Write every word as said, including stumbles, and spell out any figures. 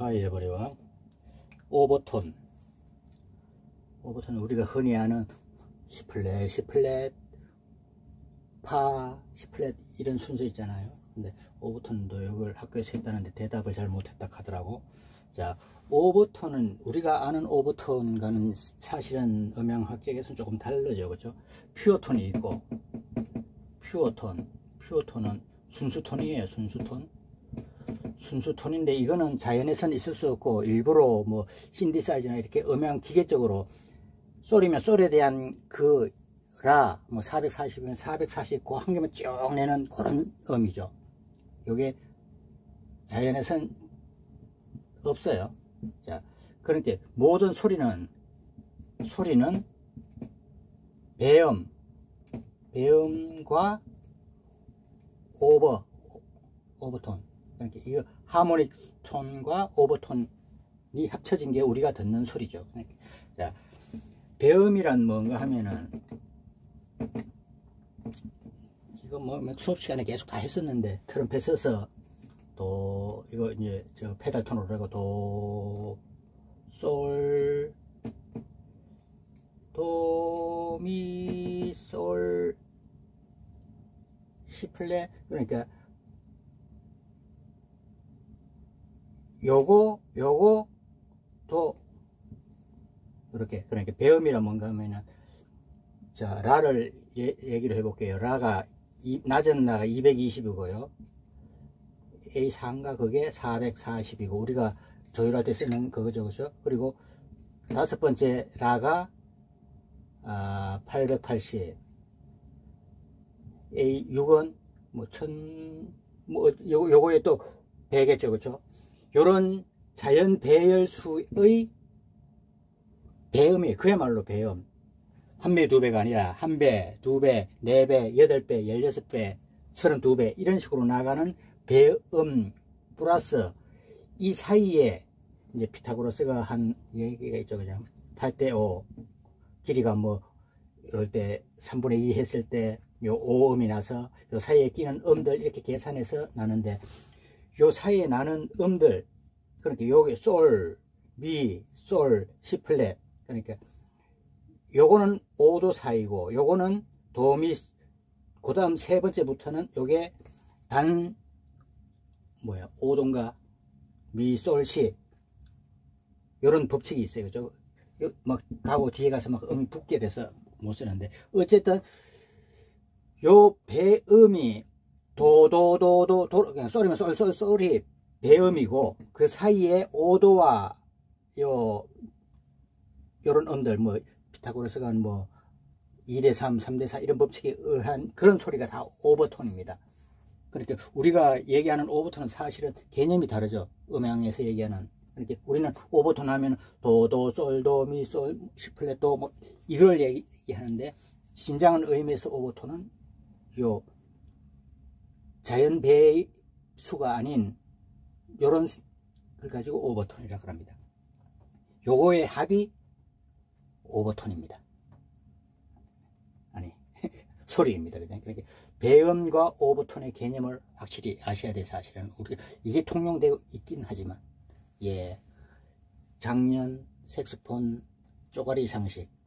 화이어버리와 오버톤. 오버톤은 우리가 흔히 아는 C플랫, C플랫, 파, C플랫 이런 순서 있잖아요. 근데 오버톤도 이걸 학교에서 했다는데 대답을 잘 못했다 하더라고. 자, 오버톤은 우리가 아는 오버톤과는 사실은 음향학적에서는 조금 다르죠, 그렇죠? 퓨어톤이 있고, 퓨어톤, 퓨어톤은 순수톤이에요, 순수톤. 순수톤인데 이거는 자연에서는 있을 수 없고 일부러 뭐 신디사이저나 이렇게 음향 기계적으로 소리면 소리에 대한 그 라, 뭐 사백사십이면 사백사십 그 한 개만 쭉 내는 그런 음이죠. 요게 자연에서는 없어요. 자, 그러니까 모든 소리는 소리는 배음, 배음과 오버, 오버톤. 그러니까 이거 하모닉 톤과 오버톤이 합쳐진 게 우리가 듣는 소리죠. 그러니까 자, 배음이란 뭔가 하면은 이거 뭐 수업 시간에 계속 다 했었는데 트럼펫 써서 도 이거 이제 저 페달 톤으로 하고 도, 솔, 도, 미, 솔, 시 플랫. 그러니까 요거 요거 도 이렇게. 그러니까 배음이란 뭔가 하면은 자, 라를 예, 얘기를 해볼게요. 라가 이, 낮은 라가 이백이십이고요. 에이 삼과 그게 사백사십이고 우리가 조율할 때 쓰는 그거죠, 그죠? 그리고 다섯 번째 라가 아, 팔백팔십, 에이 육은 뭐 천, 뭐 요, 요거에 또 배겠죠, 그죠? 요런 자연 배열수의 배음이 그야말로 배음. 한 배, 두 배가 아니라 한 배, 두 배, 네 배, 여덟 배, 열여섯 배, 서른두 배 이런 식으로 나가는 배음 플러스 이 사이에 이제 피타고라스가 한 얘기가 있죠, 그냥 팔 대 오 길이가 뭐 이럴 때 삼분의 이 했을 때 요 오음이 나서 요 사이에 끼는 음들 이렇게 계산해서 나는데 요 사이에 나는 음들 그러니까 요게 솔, 미, 솔, 시 플랫. 그러니까 요거는 오도 사이고 요거는 도미 그 다음 세 번째부터는 요게 단 뭐야 오도인가 미 솔 시 요런 법칙이 있어요, 그죠? 요 막 가고 뒤에 가서 막 음이 붙게 돼서 못 쓰는데 어쨌든 요 배음이 도도도도 도 그냥 소리면 솔 솔 솔이 배음이고 그 사이에 오도와 요 요런 음들 뭐 피타고라스가 뭐 이 대 삼, 삼 대 사 이런 법칙에 의한 그런 소리가 다 오버톤입니다. 그러니까 우리가 얘기하는 오버톤은 사실은 개념이 다르죠. 음향에서 얘기하는. 그러니까 우리는 오버톤 하면 도도, 솔도, 미솔, 시플랫도 뭐 이걸 얘기하는데 진정한 의미에서 오버톤은 요 자연 배의 수가 아닌 요런 걸 가지고 오버톤이라고 합니다. 요거의 합이 오버톤입니다. 아니 소리입니다. 그러니까 배음과 오버톤의 개념을 확실히 아셔야 돼. 사실은 우리가 이게 통용되고 있긴 하지만 예 작년 색스폰 쪼가리 상식